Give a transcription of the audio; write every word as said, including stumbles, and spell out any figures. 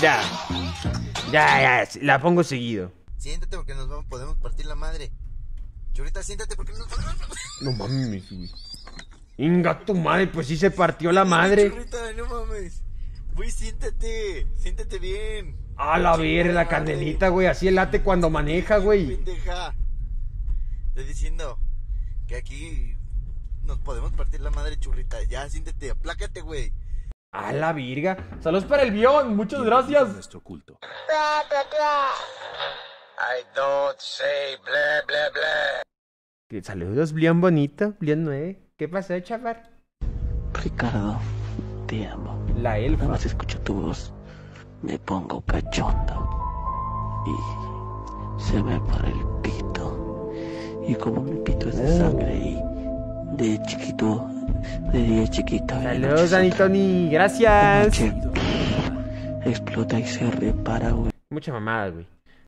Ya. Ya, ya, la pongo seguido. Siéntate porque nos vamos, podemos partir la madre. Churita, siéntate porque nos podemos. No mames, me subí. Inga tu madre, pues sí se partió la madre. Churrita, no mames. Güey, siéntate, siéntate bien. Ah, la verga, la Candelita, güey, así el late cuando maneja, güey. Pendeja. Estoy diciendo que aquí nos podemos partir la madre, Churrita. Ya, siéntate, aplácate, güey. Ah, la virga. Saludos para el Bion, muchas gracias. Nuestro culto. I don't say blah, blah, blah. Saludos, Bion bonito, Bion nueve. ¿Qué pasó, chaval? Ricardo, te amo. La elfa. Nada más escucho tu voz, me pongo cachondo y se me para el pito. Y como mi pito es de oh. sangre y de chiquito, de día chiquito. Saludos, Anitoni, gracias. Noche, explota y se repara, güey. Mucha mamada, güey.